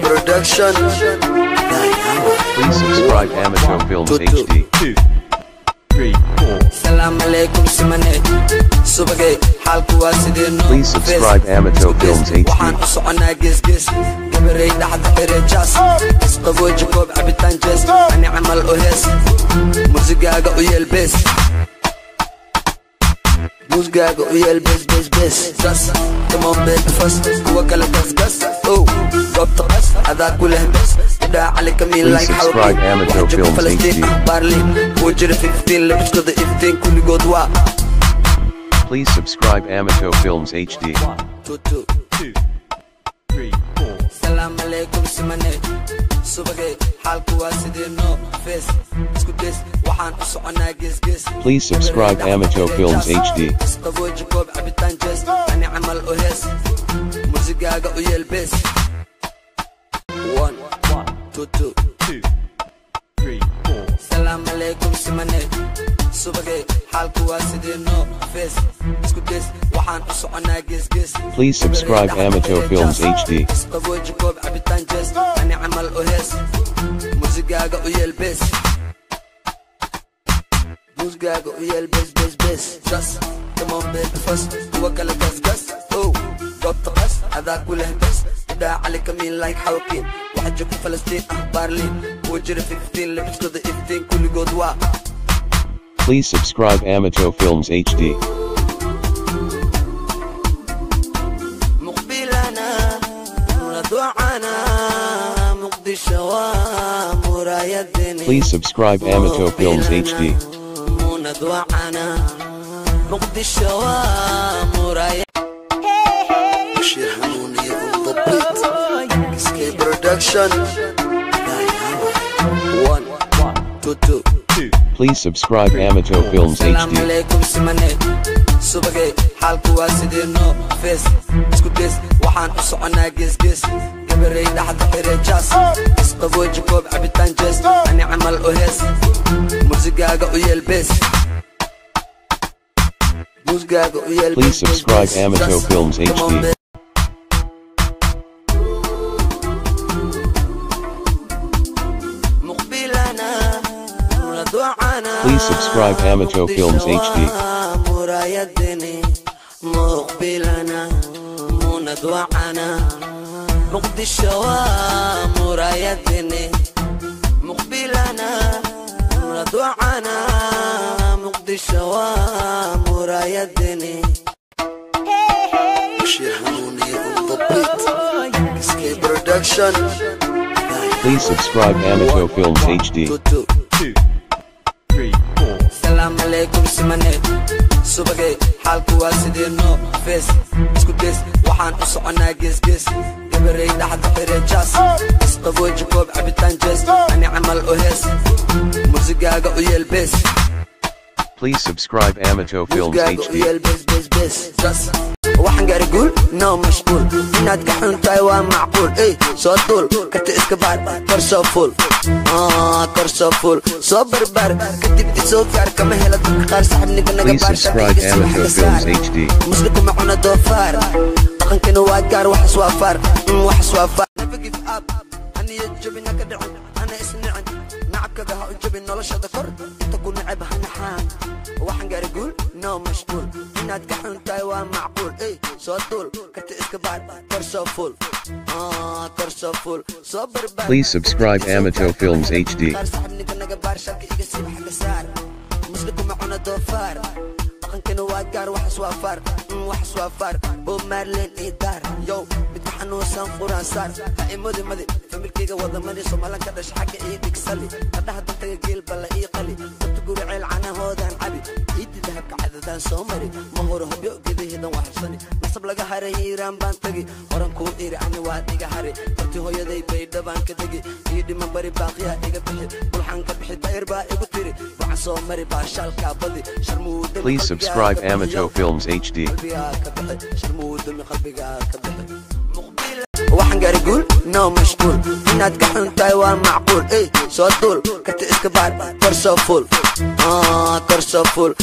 Production. Please subscribe AhMato Films HD. 2, 3, 4. Salam alaikum simane. Subagay halkuwa sidino. Please subscribe AhMato Films HD. Waxaan soo anaa gis. Gabareyda hadda reejas. Isqabo jikoob cabitaan jees. Ani amal u hees. Musigaaga u yeel bes. Musigaaga u yeel bes. Zas. Come on baby fast. Kuwa kala gas. Oh. Please subscribe AhMato Films HD. Please subscribe AhMato Films HD. 1, 2, 3, 4. Salam alaikum simane. Subagay halkuwa sidino fes. Isku des waxaan u soconaa gis. Please subscribe AhMato Films HD. Isqabo jikoob cabitaan jees. Ani amal u hees. Musigaaga u yeel bes. 1, 2, 3, 4. Salam alaikum simane. Subagay halkuwa sidino fes. Isku des waxaan u soconaa gis. Please subscribe AhMato Films HD. Isqabo jikoob cabitaan jees. Ani amal u hees. Musigaaga u yeel bes. Musigaaga u yeel bes. Just come on baby fast. Kuwa kala gas. Oh. Goobta qas adaa ku leh bes. Daa alikamiin like halkiin. Waxa jooga Falastiin Berlin. Ku jira 15 labadkooda 15 kuligood waa. Please subscribe AhMato Films HD. Muqbilana muraduana muqdisha wa murayadina. Please subscribe AhMato Films HD. Muraduana muqdisha wa murayadina. Please subscribe AhMato Films HD. Please subscribe AhMato Films HD. Please subscribe AhMato Films HD. Please subscribe AhMato Films HD. Salam alaikum simane. Subagay halkuwa sidino fes. Isku des waxaan u soconaa gis. Gabareyda hadda reejas. Isqabo jikoob cabitaan jees. Ani amal u hees. Musigaaga u yeel bes. Please subscribe AhMato Films HD. waxaan gaari guul noo mashquul inaad ka xuntahay waa macquul soo duul karti iska baar kor soo fuul soo barbaar kadib isoo gaar kama hela dadka qaar saxibniga naga baar shaqayga soo xagasaar musliku macuna doofaar dhaqankana waa gaar waxas waa faar never give up aniya jabina ka dhacun ana isnicin nacabkaga ha u jabin noloshada kor inta ku nacab ha naxaan waxaan gaari guul noo mashquul inaad ka xuntahay waa macquul Please subscribe AhMato Films HD. Somebody, Mongol Hobby, giving the Watson, Sablaga Harry Rambantagi, or Uncle Iraniwa, Nigahari, but to Hoya they paid the bank at the gate, he demanded Bakia, Nigapit, Bulanka, Hitarba, Ebutiri, Basso, Mariba, Shalka, Body, Sharmu. Please subscribe AhMato Films HD. Wahangari gul, no mashkul, inaad ka xuntahay waa macquul, soo duul, karti iska baar, kor soo fuul.